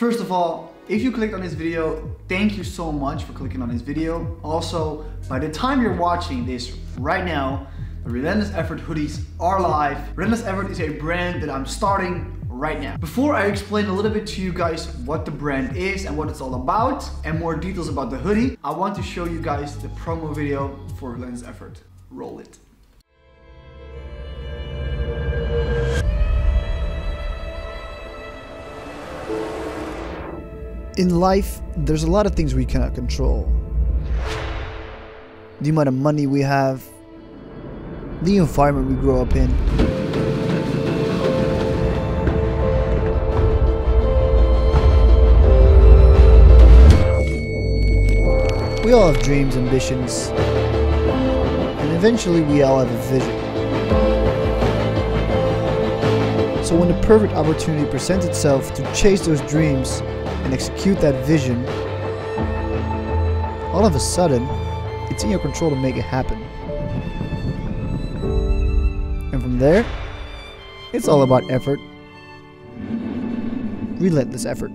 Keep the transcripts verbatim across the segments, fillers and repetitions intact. First of all, if you clicked on this video, thank you so much for clicking on this video. Also, by the time you're watching this right now, the Relentless Effort hoodies are live. Relentless Effort is a brand that I'm starting right now. Before I explain a little bit to you guys what the brand is and what it's all about and more details about the hoodie, I want to show you guys the promo video for Relentless Effort. Roll it. In life, there's a lot of things we cannot control. The amount of money we have, the environment we grow up in, we all have dreams, ambitions, and eventually we all have a vision. So when the perfect opportunity presents itself to chase those dreams and execute that vision, all of a sudden, it's in your control to make it happen. And from there, it's all about effort. Relentless effort.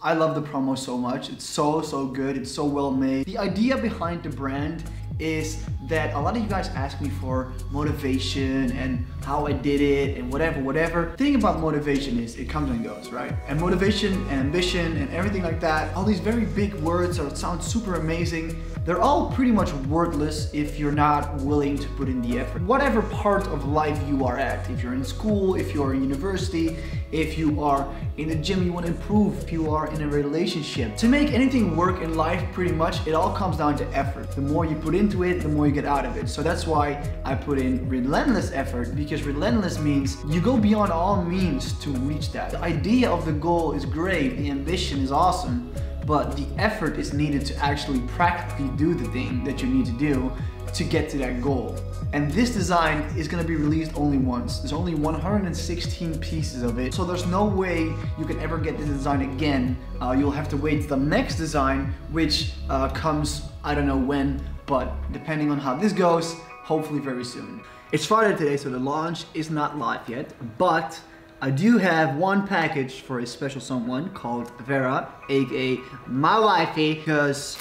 I love the promo so much. It's so, so good. It's so well made. The idea behind the brand is that a lot of you guys ask me for motivation and how I did it and whatever, whatever. The thing about motivation is it comes and goes, right? And motivation and ambition and everything like that, all these very big words that sound super amazing, they're all pretty much worthless if you're not willing to put in the effort. Whatever part of life you are at, if you're in school, if you're in university, if you are in the gym, you want to improve, if you are in a relationship. To make anything work in life, pretty much, it all comes down to effort. The more you put into it, the more you get out of it. So that's why I put in relentless effort, because relentless means you go beyond all means to reach that. The idea of the goal is great, the ambition is awesome, but the effort is needed to actually practically do the thing that you need to do to get to that goal. And this design is gonna be released only once. There's only one hundred sixteen pieces of it, so there's no way you can ever get this design again. Uh, you'll have to wait till the next design, which uh, comes, I don't know when, but depending on how this goes, hopefully very soon. It's Friday today, so the launch is not live yet, but I do have one package for a special someone called Vera, aka my wifey, because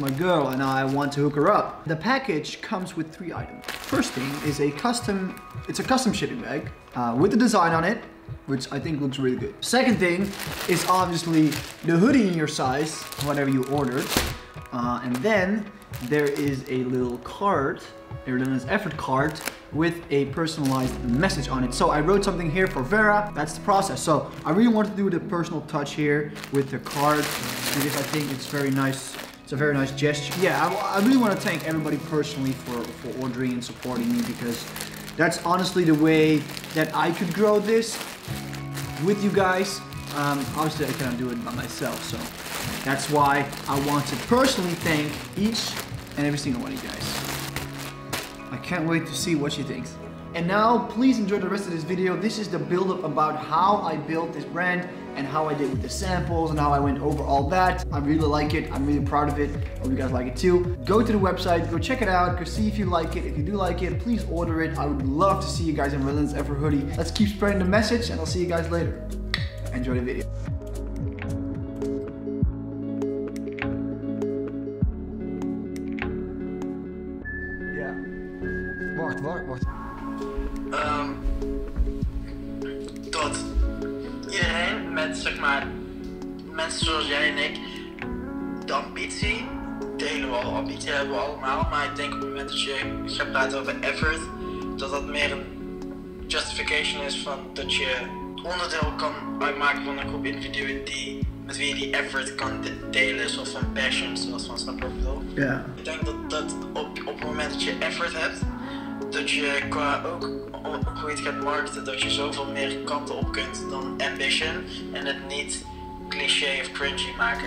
my girl and I want to hook her up. The package comes with three items. First thing is a custom, it's a custom shipping bag uh, with the design on it, which I think looks really good. Second thing is obviously the hoodie in your size, whatever you ordered. Uh, and then there is a little card, a Relentless Effort card with a personalized message on it. So I wrote something here for Vera. That's the process. So I really want to do the personal touch here with the card because I think it's very nice. It's a very nice gesture. Yeah, I, I really want to thank everybody personally for, for ordering and supporting me, because that's honestly the way that I could grow this with you guys. Um, obviously, I cannot do it by myself, so that's why I want to personally thank each and every single one of you guys. I can't wait to see what she thinks. And now, please enjoy the rest of this video. This is the build-up about how I built this brand and how I did with the samples and how I went over all that. I really like it. I'm really proud of it. I hope you guys like it too. Go to the website, go check it out, go see if you like it. If you do like it, please order it. I would love to see you guys in Relentless Effort hoodie. Let's keep spreading the message, and I'll see you guys later. Enjoy the video. Yeah. Wacht, wacht, wacht. Um, tot iedereen met, zeg maar, mensen zoals jij en ik, de ambitie delen we al, ambitie hebben we allemaal, maar ik denk op het moment dat je gaat praten over effort, dat dat meer een justification is van dat je onderdeel kan uitmaken van een groep individuen die, met wie je die effort kan de delen, zoals van passion, zoals van snap ik bedoel. Ja. Ik denk dat, dat op, op het moment dat je effort hebt, dat je qua ook hoe je het gaat markten, dat je zoveel meer kanten op kunt dan ambition en het niet cliché of cringy maken.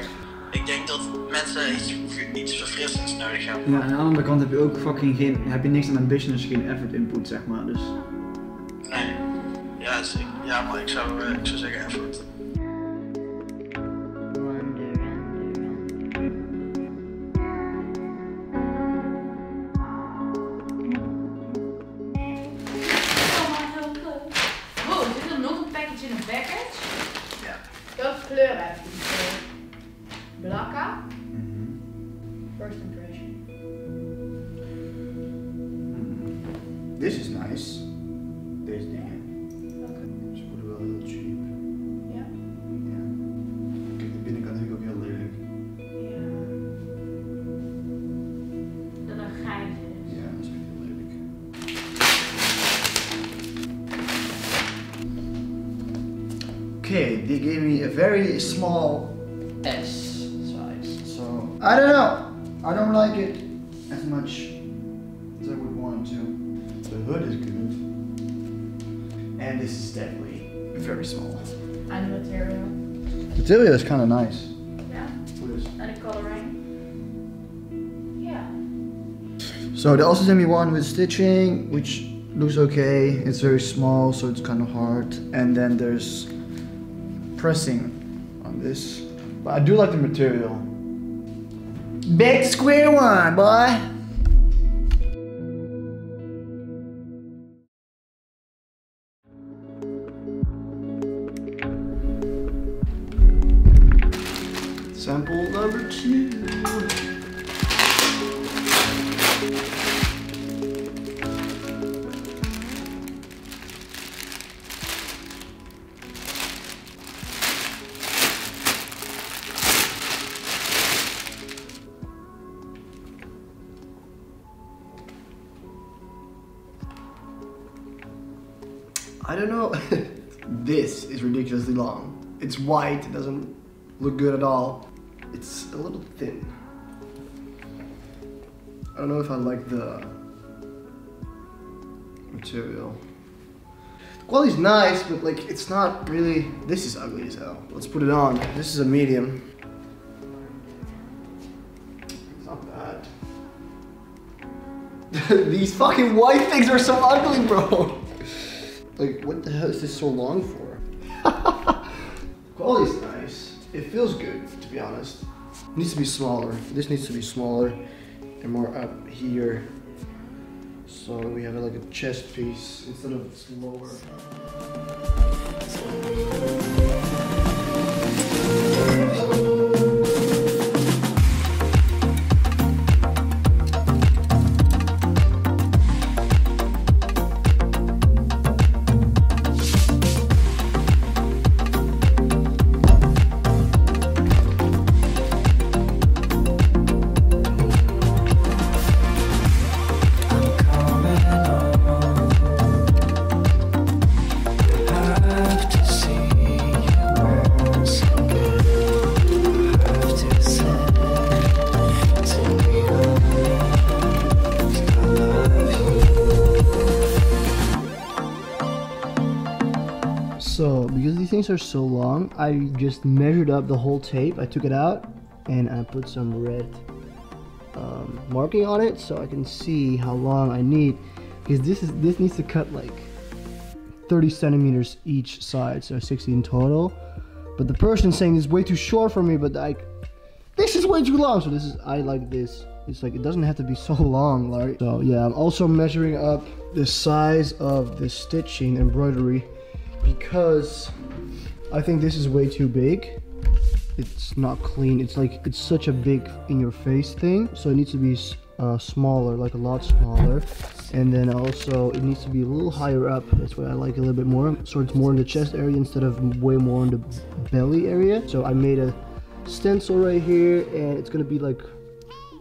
Ik denk dat mensen iets, iets verfrissends nodig hebben. Ja, aan de andere kant heb je ook fucking geen, heb je niks aan ambition als dus geen effort input, zeg maar, dus... Nee, ja, dus ik, ja maar ik zou, ik zou zeggen effort. This is nice. There's the hand. Okay. Ze worden wel heel cheap. Ja? Ja. Kijk, de binnenkant heb ik ook heel lelijk. Ja. Dat een geitje is. Ja, dat is echt heel lelijk. Okay, they gave me a very small S size. So, I don't know. I don't like it as much as I would want to. The hood is good, and this is definitely very small. And the material? The material is kind of nice. Yeah? What is? And the coloring? Yeah. So they also sent me one with stitching, which looks okay. It's very small, so it's kind of hard. And then there's pressing on this. But I do like the material. Back to square one, boy! Sample number two. I don't know. This is ridiculously long. It's white, it doesn't look good at all. It's a little thin. I don't know if I like the material. The quality's nice, but like it's not really. This is ugly as hell. Let's put it on. This is a medium. It's not bad. These fucking white things are so ugly, bro. Like, what the hell is this so long for? Quality's nice. It feels good, to be honest. It needs to be smaller. This needs to be smaller and more up here. So we have like a chest piece instead of it's lower. So, because these things are so long, I just measured up the whole tape. I took it out and I put some red um, marking on it so I can see how long I need. Because this is this needs to cut like thirty centimeters each side, so sixty in total. But the person's saying it's way too short for me, but like this is way too long. So this is I like this. It's like it doesn't have to be so long, like. So yeah, I'm also measuring up the size of the stitching embroidery. Because I think this is way too big. It's not clean. It's like it's such a big in your face thing, so it needs to be uh, smaller, like a lot smaller. And then also it needs to be a little higher up. That's what I like a little bit more, so it's more in the chest area instead of way more in the belly area. So I made a stencil right here and it's gonna be like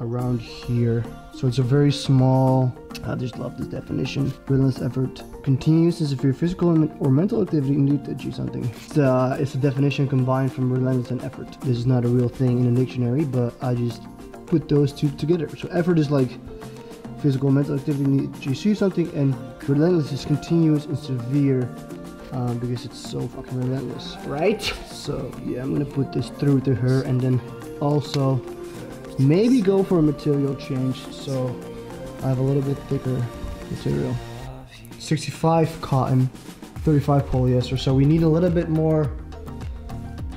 around here, so it's a very small. I just love this definition. Relentless effort continues to severe physical or mental activity need to achieve something. It's, uh, it's a definition combined from relentless and effort. This is not a real thing in a dictionary, but I just put those two together. So effort is like physical, mental activity need to achieve something, and relentless is continuous and severe um, because it's so fucking relentless, right? So yeah, I'm gonna put this through to her, and then also maybe go for a material change. So I have a little bit thicker material. sixty-five cotton, thirty-five polyester. So we need a little bit more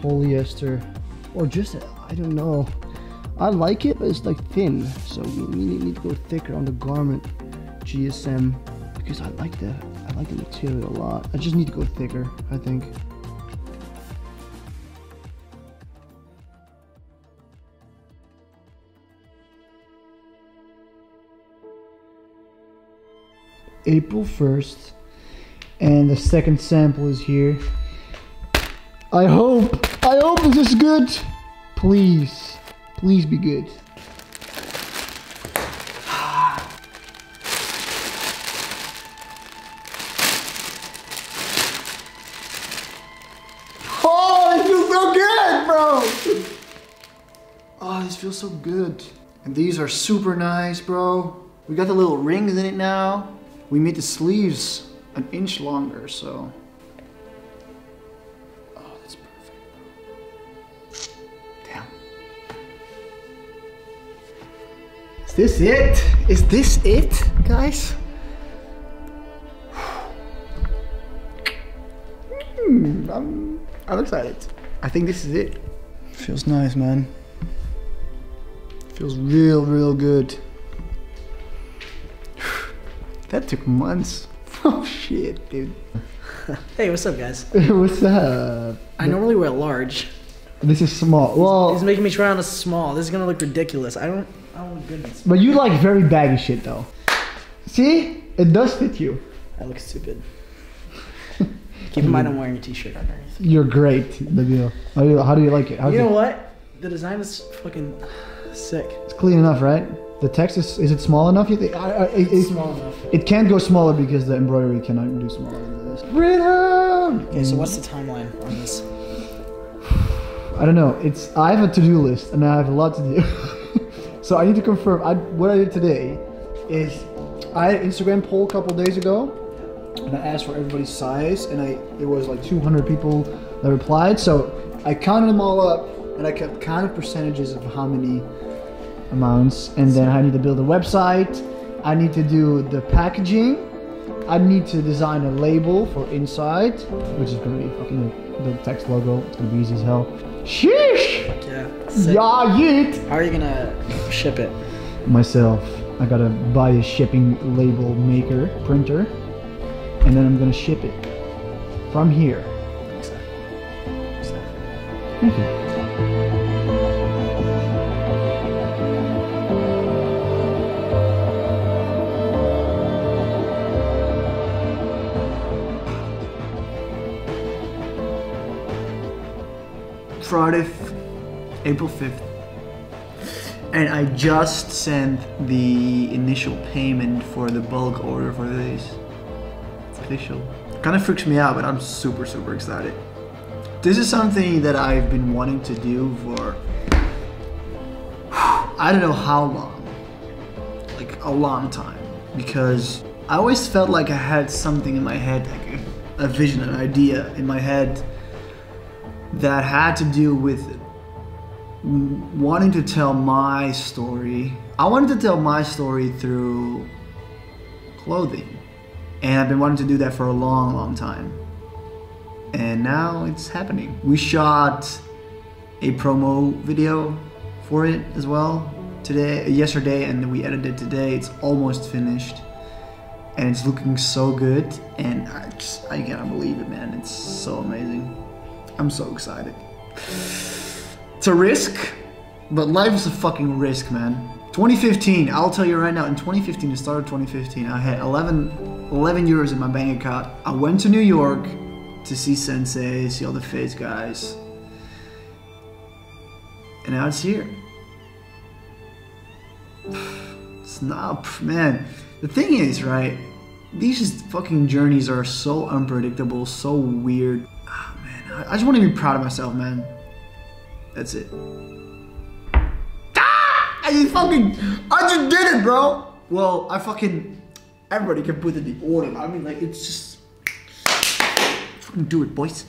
polyester, or just, I don't know. I like it, but it's like thin. So we need to go thicker on the garment G S M because I like the, I like the material a lot. I just need to go thicker, I think. April first, and the second sample is here. I hope, I hope this is good. Please, please be good. Feels so good. And these are super nice, bro. We got the little rings in it now. We made the sleeves an inch longer, so. Oh, that's perfect. Damn. Is this it? Is this it, guys? mm, I'm, I'm excited. I think this is it. Feels nice, man. Feels real, real good. That took months. Oh shit, dude. Hey, what's up, guys? What's up? I normally wear large. This is small. Well, he's making me try on a small. This is gonna look ridiculous. I don't. I don't look good in small. But you like very baggy shit, though. See, it does fit you. I look stupid. Keep in mind, I'm wearing a t-shirt underneath. You're great, Nabil. How do you, how do you like it? How's you know it? What? The design is fucking. Sick. It's clean enough, right? The text is—is is it small enough? You think? I, I, it, it's small enough. It can't go smaller because the embroidery cannot do smaller than this. Rhythm. Okay, so what's the timeline on this? I don't know. It's I have a to-do list and I have a lot to do, so I need to confirm. I, what I did today is I had an Instagram poll a couple days ago, and I asked for everybody's size, and I there was like two hundred people that replied, so I counted them all up. And I kept kind of percentages of how many amounts, and then I need to build a website, I need to do the packaging, I need to design a label for inside, which is gonna be fucking the text logo. It's gonna be easy as hell. Sheesh! Yeah. Sick. Yeah, yeet! How are you gonna ship it? Myself. I gotta buy a shipping label maker, printer, and then I'm gonna ship it from here. Exactly. Exactly. Thank you. Friday, April fifth, and I just sent the initial payment for the bulk order for these. It's official. Kind of freaks me out, but I'm super, super excited. This is something that I've been wanting to do for, I don't know how long, like a long time, because I always felt like I had something in my head, like a vision, an idea in my head, that had to do with wanting to tell my story. I wanted to tell my story through clothing. And I've been wanting to do that for a long, long time. And now it's happening. We shot a promo video for it as well today, yesterday, and we edited it today. It's almost finished. And it's looking so good. And I just, I cannot believe it, man. It's so amazing. I'm so excited. It's a risk, but life is a fucking risk, man. twenty fifteen, I'll tell you right now, in twenty fifteen, the start of twenty fifteen, I had eleven, eleven euros in my bank account. I went to New York to see Sensei, see all the Faze guys. And now it's here. It's not, man. The thing is, right, these just fucking journeys are so unpredictable, so weird. I just want to be proud of myself, man. That's it. Ah! I just fucking, I just did it, bro. Well, I fucking, everybody can put it in the order. I mean, like, it's just, fucking do it, boys.